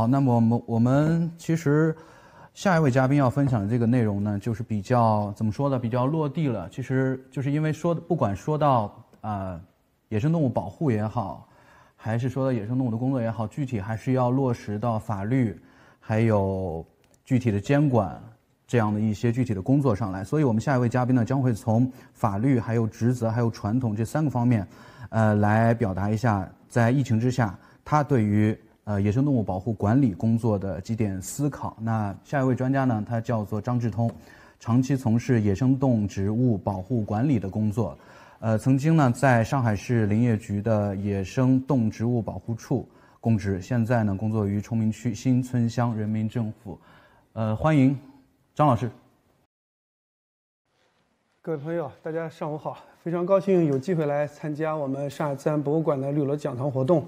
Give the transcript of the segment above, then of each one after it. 好，那么我们其实下一位嘉宾要分享的这个内容呢，就是比较怎么说呢，比较落地了。其实就是因为不管说到野生动物保护也好，还是说到野生动物的工作也好，具体还是要落实到法律，还有具体的监管这样的一些具体的工作上来。所以我们下一位嘉宾呢，将会从法律、还有职责、还有传统这三个方面，来表达一下在疫情之下他对于野生动物保护管理工作的几点思考。那下一位专家呢，他叫做张志通，长期从事野生动植物保护管理的工作，曾经呢在上海市林业局的野生动植物保护处供职，现在呢工作于崇明区新村乡人民政府。欢迎张老师。各位朋友，大家上午好，非常高兴有机会来参加我们上海自然博物馆的绿萝讲堂活动。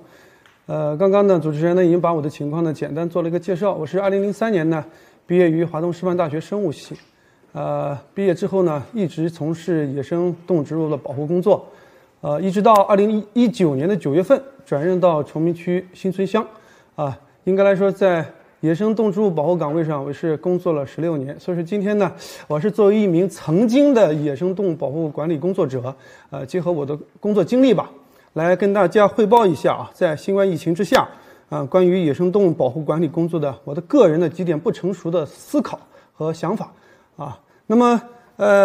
刚刚呢，主持人呢已经把我的情况呢简单做了一个介绍。我是2003年呢毕业于华东师范大学生物系，毕业之后呢一直从事野生动植物的保护工作，一直到2019年的9月份转任到崇明区新村乡，应该来说在野生动植物保护岗位上我是工作了16年。所以说今天呢，我是作为一名曾经的野生动物保护管理工作者，结合我的工作经历吧，来跟大家汇报一下在新冠疫情之下关于野生动物保护管理工作的我的个人的几点不成熟的思考和想法那么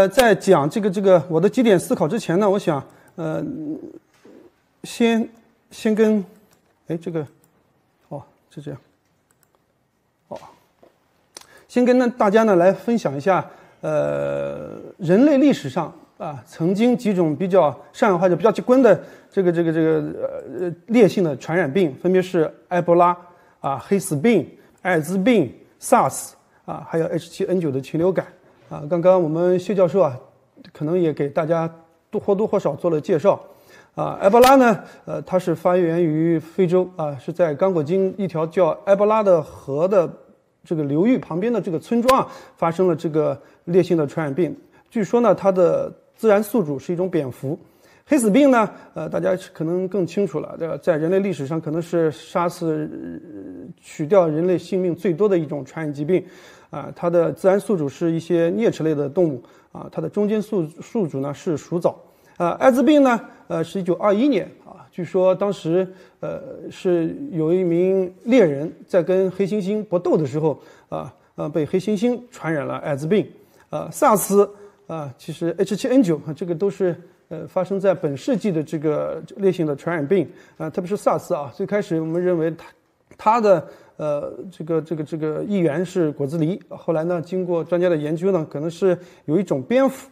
在讲这个我的几点思考之前呢，我想先跟先跟大家呢来分享一下人类历史上曾经几种比较上海话就比较直观的这个烈性的传染病，分别是埃博拉黑死病、艾滋病、SARS 还有 H7N9 的禽流感刚刚我们谢教授可能也给大家或多或少做了介绍埃博拉呢它是发源于非洲是在刚果金一条叫埃博拉的河的这个流域旁边的这个村庄发生了这个烈性的传染病。据说呢它的自然宿主是一种蝙蝠。黑死病呢大家可能更清楚了，在人类历史上可能是杀死取掉人类性命最多的一种传染疾病它的自然宿主是一些啮齿类的动物它的中间宿主呢是鼠蚤艾滋病呢是1921年据说当时是有一名猎人在跟黑猩猩搏斗的时候被黑猩猩传染了艾滋病SARS其实 H7N9 这个都是发生在本世纪的这个烈性的传染病特别是 SARS 最开始我们认为它的这个疫源是果子狸，后来呢经过专家的研究呢可能是有一种蝙蝠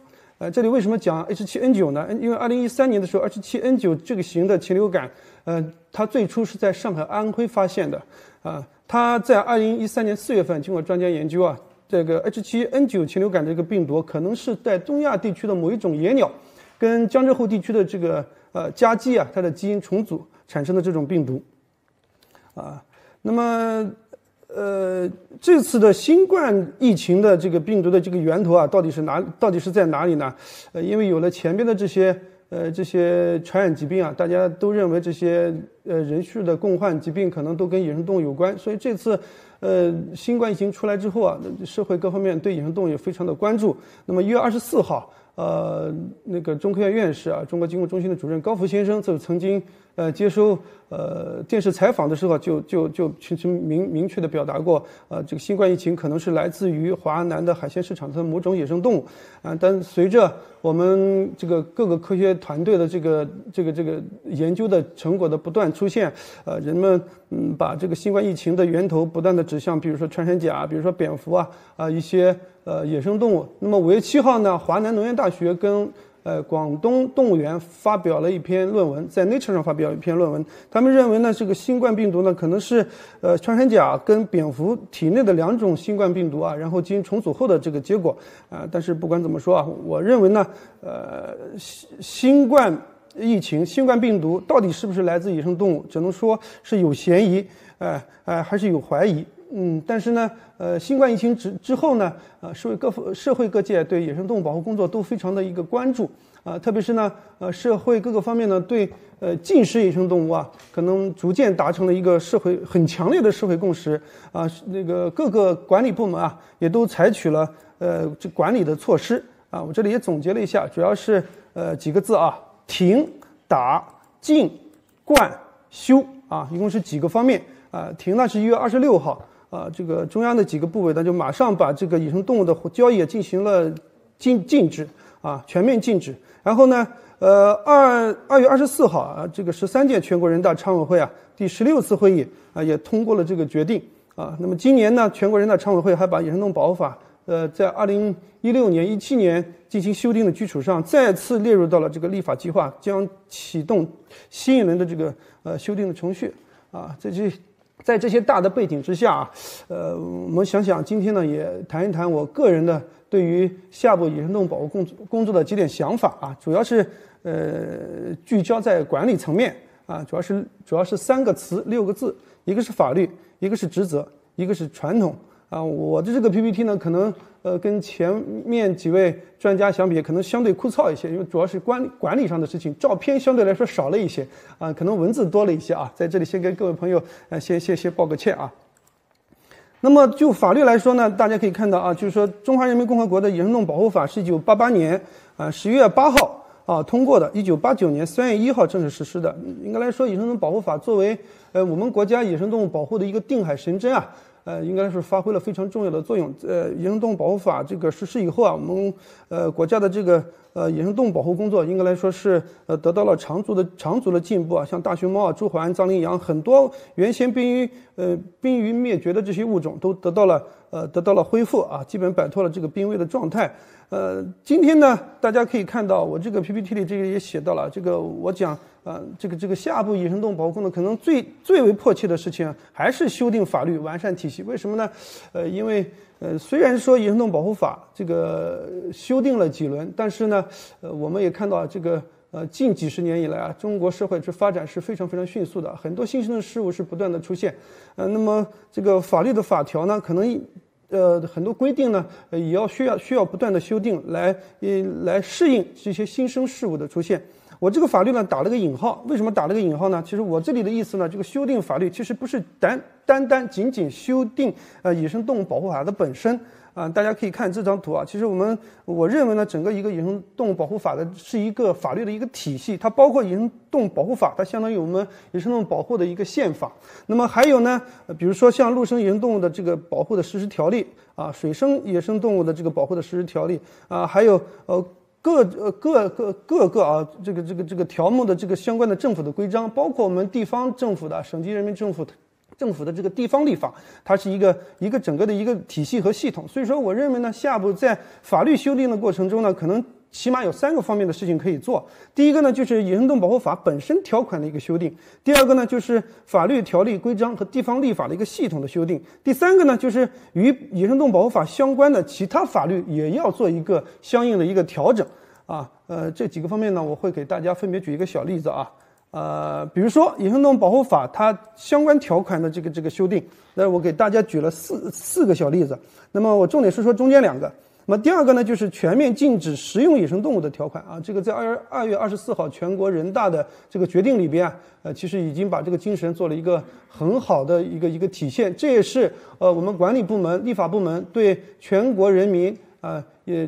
这里为什么讲 H7N9 呢？因为2013年的时候 H7N9 这个型的禽流感它最初是在上海安徽发现的它在2013年4月份经过专家研究这个 H7N9 禽流感这个病毒可能是在东亚地区的某一种野鸟跟江浙沪地区的这个家鸡它的基因重组产生的这种病毒那么这次的新冠疫情的这个病毒的这个源头到底是在哪里呢？因为有了前边的这些传染疾病大家都认为这些人畜的共患疾病可能都跟野生动物有关，所以这次新冠疫情出来之后社会各方面对野生动物也非常的关注。那么1月24号那个中科院院士中国疾控中心的主任高福先生就曾经接受电视采访的时候就明确的表达过这个新冠疫情可能是来自于华南的海鲜市场的某种野生动物但随着我们这个各个科学团队的这个研究的成果的不断出现人们把这个新冠疫情的源头不断的指向比如说穿山甲，比如说蝙蝠一些野生动物。那么5月7号呢，华南农业大学跟广东动物园发表了一篇论文，在 Nature 上发表一篇论文，他们认为呢这个新冠病毒呢可能是穿山甲跟蝙蝠体内的两种新冠病毒然后基因重组后的这个结果但是不管怎么说我认为呢新冠疫情新冠病毒到底是不是来自野生动物，只能说是有嫌疑还是有怀疑但是呢新冠疫情之后呢社会各界对野生动物保护工作都非常的一个关注特别是呢，社会各个方面呢，对近食野生动物啊，可能逐渐达成了一个社会很强烈的社会共识啊，那个各个管理部门啊，也都采取了这管理的措施啊。我这里也总结了一下，主要是几个字啊：停、打、禁、灌、修啊，一共是几个方面啊。停呢是1月26号。啊，这个中央的几个部委呢，就马上把这个野生动物的交易进行了禁止啊，全面禁止。然后呢，2月24号啊，这个13届全国人大常委会啊第16次会议啊也通过了这个决定啊。那么今年呢，全国人大常委会还把《野生动物保护法》在2016年、17年进行修订的基础上，再次列入到了这个立法计划，将启动新一轮的这个修订的程序啊。在这些大的背景之下啊，我们想想今天呢，也谈一谈我个人的对于下一步野生动物保护工作的几点想法啊，主要是聚焦在管理层面啊，主要是3个词6个字，一个是法律，一个是职责，一个是传统啊。我的这个 PPT 呢，可能跟前面几位专家相比，可能相对枯燥一些，因为主要是管理上的事情，照片相对来说少了一些啊，可能文字多了一些啊。在这里先跟各位朋友先抱个歉啊。那么就法律来说呢，大家可以看到啊，就是说《中华人民共和国的野生动物保护法》是1988年10月8号啊通过的，1989年3月1号正式实施的。应该来说，《野生动物保护法》作为我们国家野生动物保护的一个定海神针啊。应该是发挥了非常重要的作用。野生动物保护法这个实施以后啊，我们国家的这个野生动物保护工作，应该来说是得到了长足的进步啊。像大熊猫啊、朱鹮、藏羚羊，很多原先濒于灭绝的这些物种都得到了恢复啊，基本摆脱了这个濒危的状态。今天呢，大家可以看到我这个 PPT 里这个也写到了，这个我讲这个下一步野生动物保护工作可能最为迫切的事情还是修订法律、完善体系。为什么呢？因为虽然说野生动物保护法这个修订了几轮，但是呢，我们也看到这个近几十年以来啊，中国社会之发展是非常迅速的，很多新生的事物是不断的出现。那么这个法律的法条呢，可能很多规定呢，也要需要不断的修订来适应这些新生事物的出现。我这个法律呢打了个引号，为什么打了个引号呢？其实我这里的意思呢，这个修订法律其实不是仅仅修订野生动物保护法的本身啊。大家可以看这张图啊，其实我认为呢，整个一个野生动物保护法的是一个法律的一个体系，它包括野生动物保护法，它相当于我们野生动物保护的一个宪法。那么还有呢，比如说像陆生野生动物的这个保护的实施条例啊，水生野生动物的这个保护的实施条例啊，还有各个条目的这个相关的政府的规章，包括我们地方政府的、省级人民政府的这个地方立法，它是一个整个的一个体系和系统。所以说，我认为呢，下一步在法律修订的过程中呢，可能起码有3个方面的事情可以做。第一个呢，就是野生动物保护法本身条款的一个修订；第二个呢，就是法律条例、规章和地方立法的一个系统的修订；第三个呢，就是与野生动物保护法相关的其他法律也要做一个相应的一个调整啊。这几个方面呢，我会给大家分别举一个小例子啊。比如说《野生动物保护法》它相关条款的这个修订，那我给大家举了四个小例子。那么我重点是说中间2个。那么第二个呢，就是全面禁止食用野生动物的条款啊，这个在2月24号全国人大的这个决定里边啊，其实已经把这个精神做了一个很好的一个体现。这也是我们管理部门、立法部门对全国人民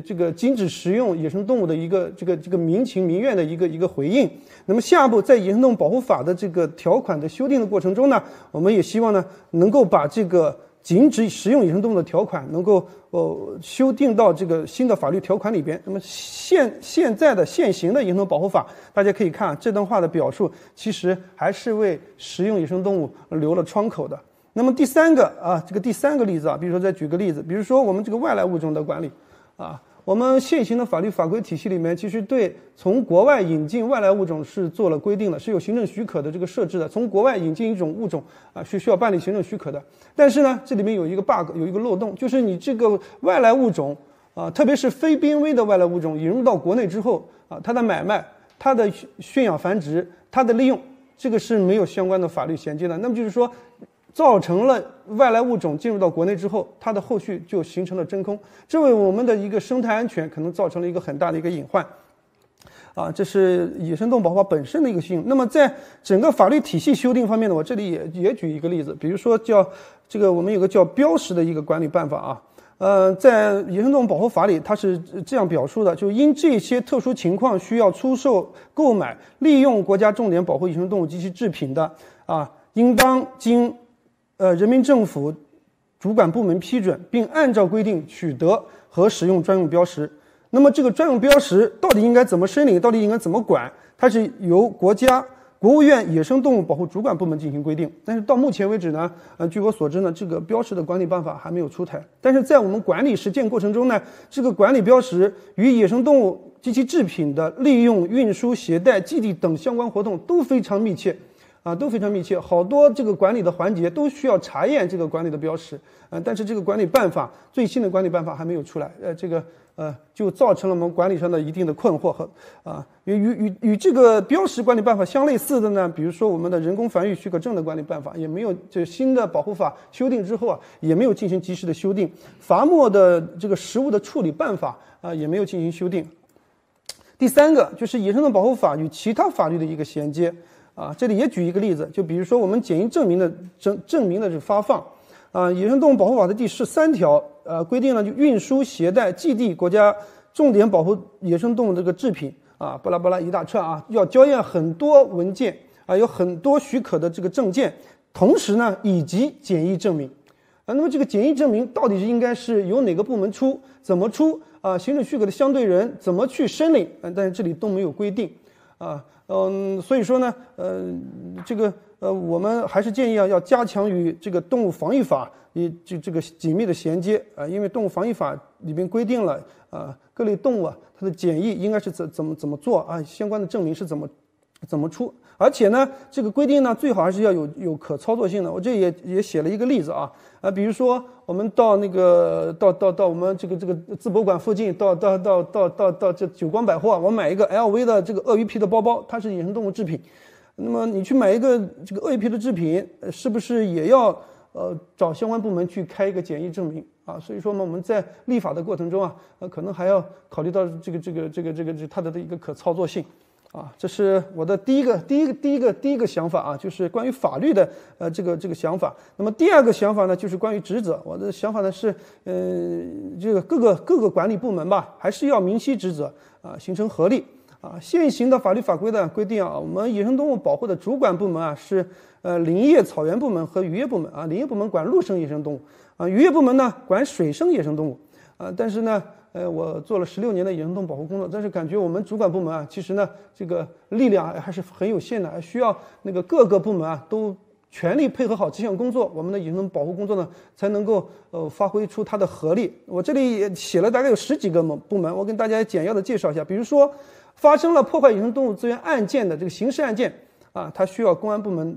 这个禁止食用野生动物的一个这个民情民怨的一个回应。那么下一步在野生动物保护法的这个条款的修订的过程中呢，我们也希望呢能够把这个禁止食用野生动物的条款能够修订到这个新的法律条款里边。那么现行的野生动物保护法，大家可以看啊，这段话的表述其实还是为食用野生动物留了窗口的。那么第三个例子啊，比如说再举个例子，比如说我们这个外来物种的管理啊，我们现行的法律法规体系里面，其实对从国外引进外来物种是做了规定的，是有行政许可的这个设置的。从国外引进一种物种啊，是需要办理行政许可的。但是呢，这里面有一个 bug， 有一个漏洞，就是你这个外来物种啊，特别是非濒危的外来物种引入到国内之后啊，它的买卖、它的驯养繁殖、它的利用，这个是没有相关的法律衔接的。那么就是说，造成了外来物种进入到国内之后，它的后续就形成了真空，这为我们的一个生态安全可能造成了一个很大的一个隐患。啊，这是野生动物保护法本身的一个性。那么在整个法律体系修订方面呢，我这里也举一个例子，比如说叫这个我们有个叫标识的一个管理办法啊。在野生动物保护法里，它是这样表述的：就因这些特殊情况需要出售、购买、利用国家重点保护野生动物及其制品的，啊，应当经人民政府主管部门批准，并按照规定取得和使用专用标识。那么这个专用标识到底应该怎么申领，到底应该怎么管，它是由国务院野生动物保护主管部门进行规定，但是到目前为止呢，据我所知呢，这个标识的管理办法还没有出台。但是在我们管理实践过程中呢，这个管理标识与野生动物及其制品的利用、运输、携带、寄递等相关活动都非常密切，啊，都非常密切，好多这个管理的环节都需要查验这个管理的标识，但是这个管理办法，最新的管理办法还没有出来，这个。就造成了我们管理上的一定的困惑和与这个标识管理办法相类似的呢，比如说我们的人工繁育许可证的管理办法也没有，这新的保护法修订之后啊，也没有进行及时的修订，伐木的这个食物的处理办法啊也没有进行修订。第三个就是野生动物保护法与其他法律的一个衔接啊，这里也举一个例子，就比如说我们检疫证明的这个发放。野生动物保护法的第13条，规定了就运输、携带、寄递国家重点保护野生动物这个制品啊，巴拉巴拉一大串啊，要交验很多文件啊，有很多许可的这个证件，同时呢，以及检疫证明啊。那么这个检疫证明到底是应该是由哪个部门出，怎么出啊？行政许可的相对人怎么去申领？但是这里都没有规定啊。所以说呢，这个。我们还是建议要加强与这个动物防疫法与这个紧密的衔接啊，因为动物防疫法里面规定了啊，各类动物啊它的检疫应该是怎么做啊，相关的证明是怎么出，而且呢这个规定呢最好还是要有可操作性的。我这也写了一个例子啊，比如说我们到那个到我们这个自博馆附近，到这久光百货，我买一个 LV 的这个鳄鱼皮的包包，它是野生动物制品。那么你去买一个这个鳄鱼皮的制品，是不是也要找相关部门去开一个检疫证明啊？所以说嘛，我们在立法的过程中啊，可能还要考虑到这个它的一个可操作性啊。这是我的第一个想法啊，就是关于法律的这个想法。那么第二个想法呢，就是关于职责。我的想法呢是，这个各个管理部门吧，还是要明晰职责啊，形成合力。啊，现行的法律法规的规定啊，我们野生动物保护的主管部门啊是林业草原部门和渔业部门啊。林业部门管陆生野生动物啊，渔业部门呢管水生野生动物啊。但是呢，我做了16年的野生动物保护工作，但是感觉我们主管部门啊，其实呢这个力量还是很有限的，还需要那个各个部门啊都全力配合好这项工作，我们的野生动物保护工作呢才能够发挥出它的合力。我这里也写了大概有10几个部门，我跟大家简要的介绍一下，比如说。发生了破坏野生动物资源案件的这个刑事案件啊，它需要公安部门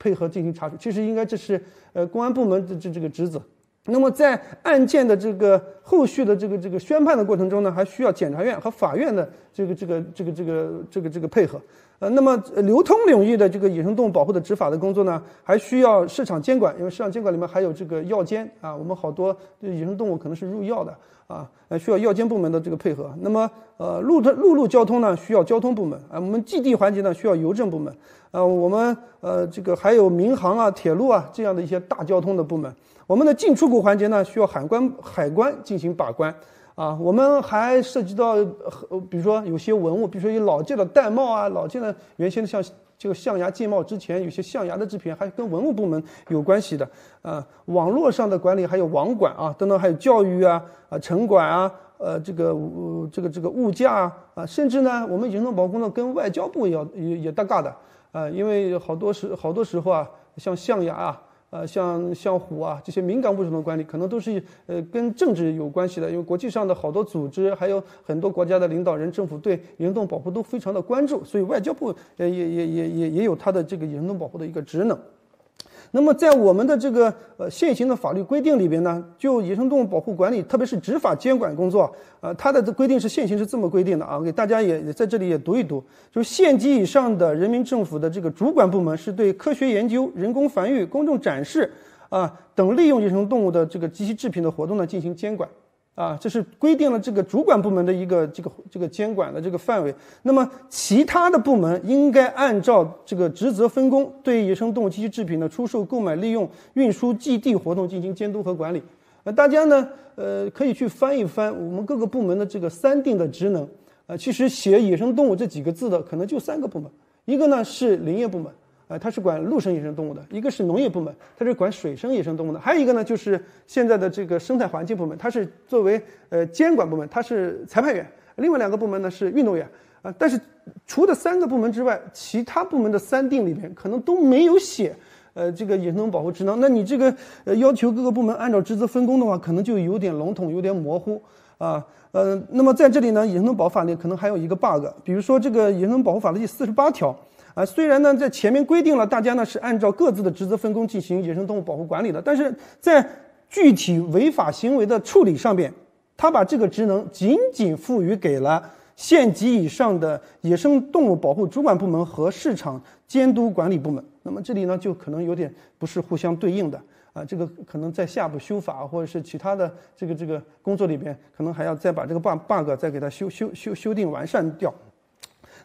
配合进行查处，其实应该这是公安部门的这个职责。那么在案件的这个后续的这个宣判的过程中呢，还需要检察院和法院的这个配合。那么流通领域的这个野生动物保护的执法的工作呢，还需要市场监管，因为市场监管里面还有这个药监啊，我们好多野生动物可能是入药的啊，需要药监部门的这个配合。那么陆路交通呢，需要交通部门啊，我们寄递环节呢需要邮政部门啊，我们这个还有民航啊、铁路啊这样的一些大交通的部门。我们的进出口环节呢，需要海关进行把关。啊，我们还涉及到，比如说有些文物，比如说有老件的玳瑁啊，老件的原先像这个象牙进贸之前，有些象牙的制品还跟文物部门有关系的。网络上的管理还有网管啊，等等，还有教育啊、城管啊、这个物价啊，甚至呢，我们野生动物保护工作跟外交部也搭嘎的。因为好多时候啊，像象牙啊。像虎啊这些敏感物种的管理，可能都是跟政治有关系的，因为国际上的好多组织，还有很多国家的领导人、政府对野生动物保护都非常的关注，所以外交部也有它的这个野生动物保护的一个职能。那么在我们的这个现行的法律规定里边呢，就野生动物保护管理，特别是执法监管工作，它的规定是现行是这么规定的啊，给大家也在这里也读一读，就是县级以上的人民政府的这个主管部门是对科学研究、人工繁育、公众展示啊等利用野生动物的这个及其制品的活动呢进行监管。啊，这是规定了这个主管部门的一个这个监管的这个范围。那么其他的部门应该按照这个职责分工，对野生动物栖息制品的出售、购买、利用、运输、寄递活动进行监督和管理。大家呢，可以去翻一翻我们各个部门的这个三定的职能。其实写野生动物这几个字的可能就三个部门，一个呢是林业部门。它是管陆生野生动物的，一个是农业部门，它是管水生野生动物的，还有一个呢就是现在的这个生态环境部门，它是作为监管部门，它是裁判员，另外两个部门呢是运动员啊。但是除了三个部门之外，其他部门的三定里面可能都没有写这个野生动物保护职能。那你这个要求各个部门按照职责分工的话，可能就有点笼统，有点模糊啊。那么在这里呢，野生动物保护法里可能还有一个 bug， 比如说这个野生动物保护法的第48条。啊，虽然呢，在前面规定了大家呢是按照各自的职责分工进行野生动物保护管理的，但是在具体违法行为的处理上面，他把这个职能仅仅赋予给了县级以上的野生动物保护主管部门和市场监督管理部门。那么这里呢，就可能有点不是互相对应的啊，这个可能在下步修法或者是其他的这个工作里边，可能还要再把这个 bug 再给它修订完善掉。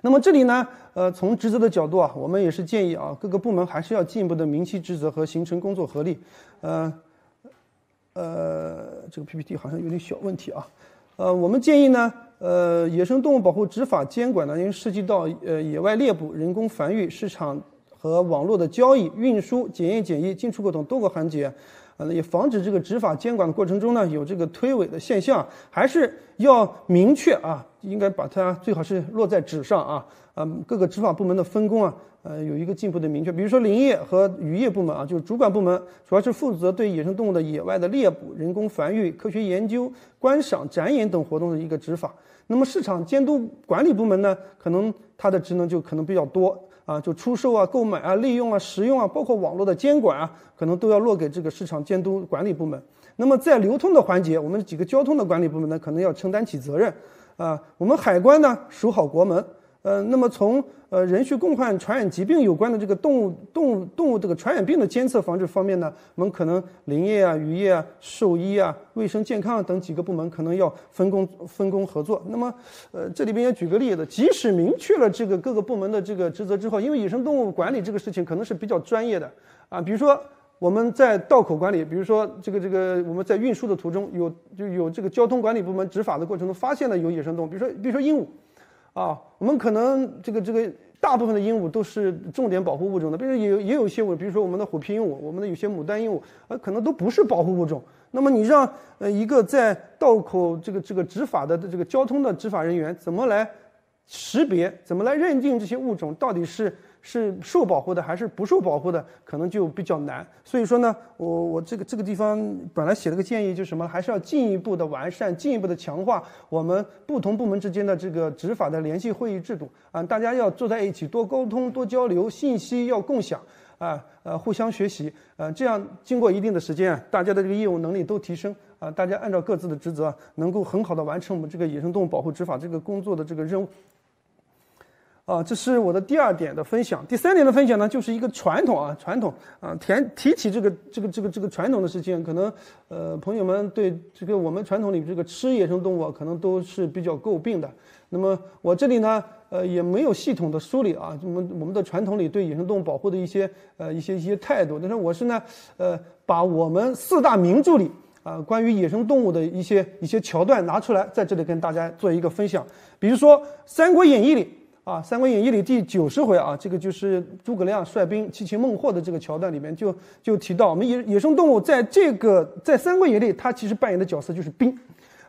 那么这里呢，从职责的角度啊，我们也是建议啊，各个部门还是要进一步的明确职责和形成工作合力。这个 PPT 好像有点小问题啊。我们建议呢，野生动物保护执法监管呢，因为涉及到野外猎捕、人工繁育、市场和网络的交易、运输、检验检疫、进出口等多个环节。也防止这个执法监管的过程中呢有这个推诿的现象，还是要明确啊，应该把它最好是落在纸上啊。各个执法部门的分工啊，有一个进一步的明确。比如说林业和渔业部门啊，就是主管部门主要是负责对野生动物的野外的猎捕、人工繁育、科学研究、观赏、展演等活动的一个执法。那么市场监督管理部门呢，可能它的职能就可能比较多。就出售啊、购买啊、利用啊、使用啊，包括网络的监管啊，可能都要落给这个市场监督管理部门。那么在流通的环节，我们几个交通的管理部门呢，可能要承担起责任。我们海关呢，守好国门。那么从人畜共患传染疾病有关的这个动物这个传染病的监测防治方面呢，我们可能林业啊、渔业啊、兽医啊、卫生健康等几个部门可能要分工合作。那么这里边也举个例子，即使明确了这个各个部门的这个职责之后，因为野生动物管理这个事情可能是比较专业的啊，比如说我们在道口管理，比如说这个我们在运输的途中有这个交通管理部门执法的过程中发现了有野生动物，比如说鹦鹉。我们可能这个大部分的鹦鹉都是重点保护物种的，比如也有一些我，比如说我们的虎皮鹦鹉，我们的有些牡丹鹦鹉，可能都不是保护物种。那么你让一个在道口这个执法的这个交通的执法人员怎么来识别，怎么来认定这些物种到底是受保护的还是不受保护的，可能就比较难。所以说呢，我这个地方本来写了个建议，就是什么，还是要进一步的完善，进一步的强化我们不同部门之间的这个执法的联系会议制度啊，大家要坐在一起多沟通、多交流，信息要共享啊，互相学习，这样经过一定的时间啊，大家的这个业务能力都提升。大家按照各自的职责啊，能够很好的完成我们这个野生动物保护执法这个工作的这个任务。这是我的第二点的分享。第三点的分享呢，就是一个传统啊，提起这个传统的事情，可能朋友们对这个我们传统里这个吃野生动物啊，可能都是比较诟病的。那么我这里呢，也没有系统的梳理啊，我们的传统里对野生动物保护的一些态度。但是我是呢，把我们四大名著里关于野生动物的一些桥段拿出来，在这里跟大家做一个分享。比如说《三国演义》里。《三国演义》里第90回啊，这个就是诸葛亮率兵七擒孟获的这个桥段里面就提到，我们野生动物在在《三国演义》里，它其实扮演的角色就是兵，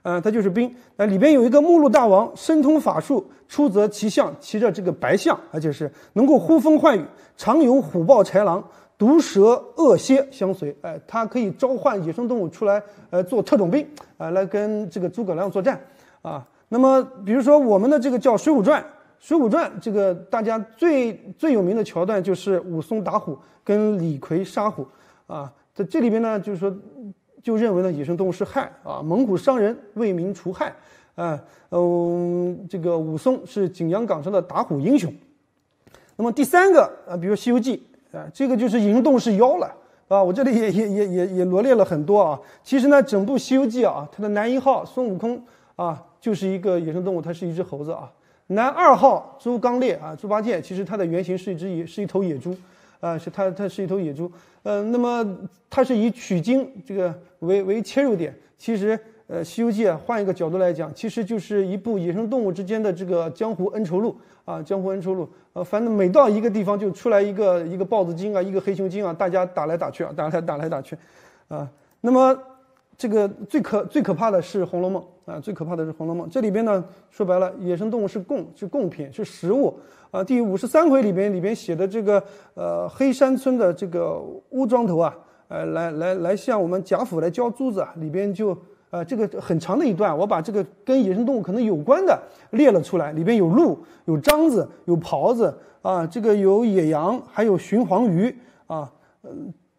它就是兵。里边有一个目录大王，身通法术，出则骑象，骑着这个白象，而且是能够呼风唤雨，常有虎豹豺狼、毒蛇恶蝎相随。它可以召唤野生动物出来，做特种兵，来跟这个诸葛亮作战啊。那么比如说我们的这个叫《水浒传》。《水浒传》这个大家最有名的桥段就是武松打虎跟李逵杀虎啊，在这里边呢，就是说就认为呢野生动物是害啊，猛虎伤人，为民除害啊。这个武松是景阳冈上的打虎英雄。那么第三个啊，比如《西游记》啊，这个就是野生动物是妖了。啊，我这里也罗列了很多啊。其实呢，整部《西游记》啊，它的男一号孙悟空啊，就是一个野生动物，它是一只猴子啊。男二号猪刚鬣啊，猪八戒，其实它的原型是一头野猪，啊，它是一头野猪。那么它是以取经这个为切入点，其实。《西游记》啊，换一个角度来讲，其实就是一部野生动物之间的这个江湖恩仇录啊，江湖恩仇录。反正每到一个地方就出来一个豹子精啊，一个黑熊精啊，大家打来打去啊，打来打去，啊。那么这个最可怕的是《红楼梦》啊，最可怕的是《红楼梦》。这里边呢，说白了，野生动物是贡品，是食物啊。第53回里边写的这个黑山村的这个乌庄头啊，来向我们贾府来交租子啊，里边就。这个很长的一段，我把这个跟野生动物可能有关的列了出来，里边有鹿、有獐子、有狍子啊，这个有野羊，还有鲟黄鱼啊。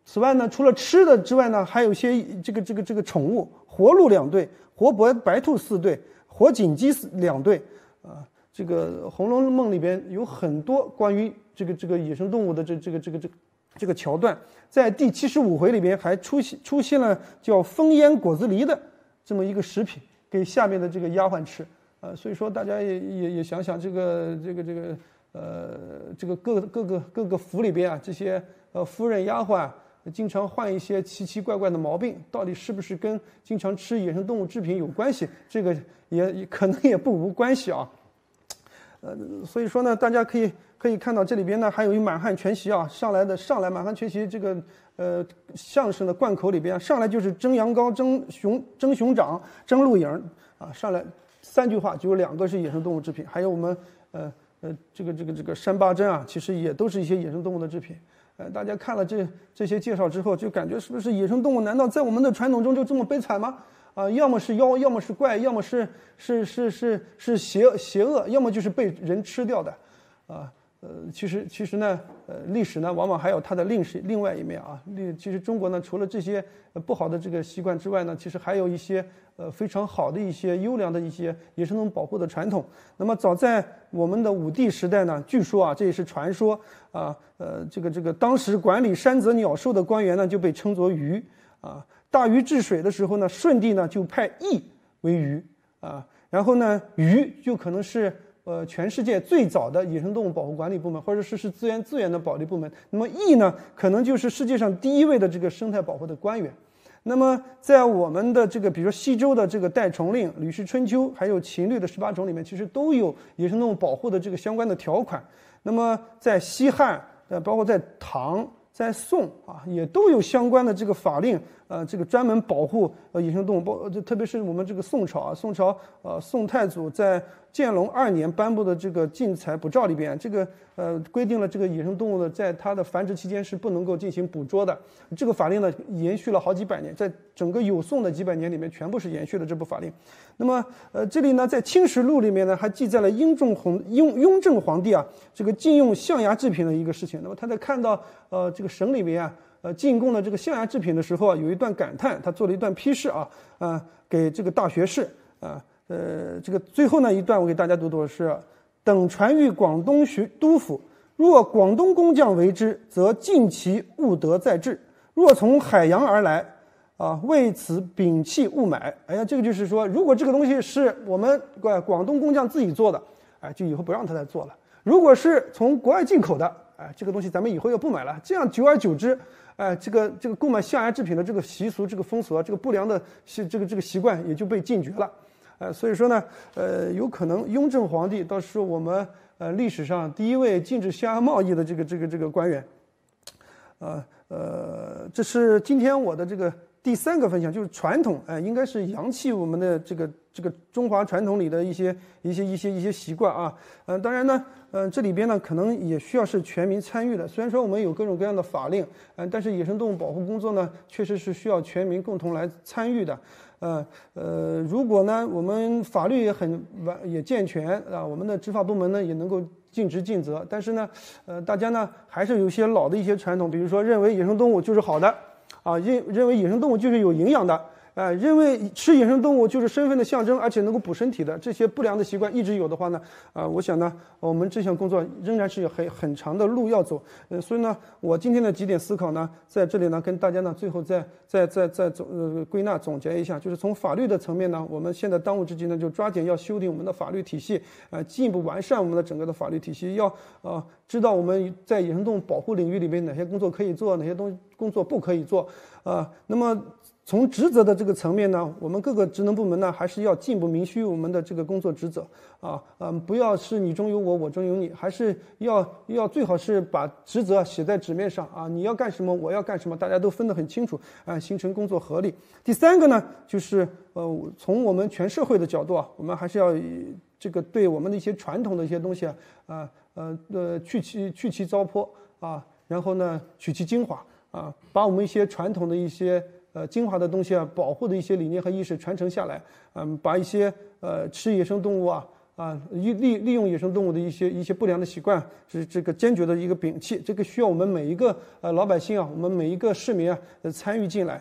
此外呢，除了吃的之外呢，还有些这个宠物，活鹿2对，活白兔4对，活锦鸡2对啊。这个《红楼梦》里边有很多关于这个野生动物的这个桥段，在第75回里边还出现了叫风烟果子狸的。这么一个食品给下面的这个丫鬟吃，所以说大家也想想这个各个府里边啊，这些夫人丫鬟经常患一些奇奇怪怪的毛病，到底是不是跟经常吃野生动物制品有关系？这个也可能也不无关系啊。所以说呢，大家可以看到这里边呢，还有一满汉全席啊，上来满汉全席这个相声的贯口里边，上来就是蒸羊羔、蒸熊掌、蒸鹿影啊，上来3句话就有2个是野生动物制品，还有我们这个山八珍啊，其实也都是一些野生动物的制品。大家看了这些介绍之后，就感觉是不是野生动物难道在我们的传统中就这么悲惨吗？啊，要么是妖，要么是怪，要么是邪恶，要么就是被人吃掉的，啊，其实呢，历史呢，往往还有它的另外一面啊。其实中国呢，除了这些不好的这个习惯之外呢，其实还有一些非常好的一些优良的一些野生动物保护的传统。那么早在我们的武帝时代呢，据说啊，这也是传说啊，这个当时管理山泽鸟兽的官员呢，就被称作鱼啊。大禹治水的时候呢，舜帝呢就派羿为鱼啊，然后呢，鱼就可能是全世界最早的野生动物保护管理部门，或者是资源的保护部门。那么羿呢，可能就是世界上第1位的这个生态保护的官员。那么在我们的这个，比如说西周的这个《代虫令》《吕氏春秋》，还有秦律的18种里面，其实都有野生动物保护的这个相关的条款。那么在西汉，包括在唐。在宋啊，也都有相关的这个法令，这个专门保护野生动物，特别是我们这个宋朝啊，宋朝宋太祖在建隆2年颁布的这个《禁采捕诏》里边，这个规定了这个野生动物的在它的繁殖期间是不能够进行捕捉的。这个法令呢，延续了好几百年，在整个有宋的几百年里面，全部是延续了这部法令。那么这里呢，在《清史录》里面呢，还记载了雍正皇帝啊，这个禁用象牙制品的一个事情。那么他在看到这个省里面啊，进贡的这个象牙制品的时候啊，有一段感叹，他做了一段批示啊，给这个大学士啊。这个最后呢一段我给大家读的是：等传谕广东都府，若广东工匠为之，则尽其物得再制；若从海洋而来，啊，为此摒弃勿买。哎呀，这个就是说，如果这个东西是我们广东工匠自己做的，哎，就以后不让他再做了；如果是从国外进口的，哎，这个东西咱们以后也不买了。这样久而久之，哎，这个购买象牙制品的这个习俗、这个风俗、这个不良的这个习惯也就被禁绝了。所以说呢，有可能雍正皇帝倒是我们历史上第1位禁止象牙贸易的这个官员，这是今天我的这个第3个分享，就是传统，应该是扬弃我们的这个中华传统里的一些习惯啊，当然呢，这里边呢可能也需要是全民参与的。虽然说我们有各种各样的法令，但是野生动物保护工作呢，确实是需要全民共同来参与的。如果呢，我们法律也健全啊，我们的执法部门呢也能够尽职尽责，但是呢，大家呢还是有些老的一些传统，比如说认为野生动物就是好的，啊，认为野生动物就是有营养的，因为吃野生动物就是身份的象征，而且能够补身体的这些不良的习惯一直有的话呢，我想呢，我们这项工作仍然是有很长的路要走。所以呢，我今天的几点思考呢，在这里呢跟大家呢最后再归纳总结一下，就是从法律的层面呢，我们现在当务之急呢就抓紧要修订我们的法律体系，进一步完善我们的整个的法律体系，要知道我们在野生动物保护领域里面哪些工作可以做，哪些工作不可以做。那么从职责的这个层面呢，我们各个职能部门呢，还是要进一步明确我们的这个工作职责不要是你中有我，我中有你，还是要最好是把职责写在纸面上你要干什么，我要干什么，大家都分得很清楚形成工作合力。第三个呢，就是从我们全社会的角度我们还是要这个对我们的一些传统的一些东西去其糟粕然后呢取其精华把我们一些传统的一些精华的东西保护的一些理念和意识传承下来，把一些吃野生动物利用野生动物的一些不良的习惯是这个坚决的一个摒弃，这个需要我们每一个老百姓我们每一个市民参与进来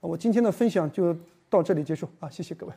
我今天的分享就到这里结束谢谢各位。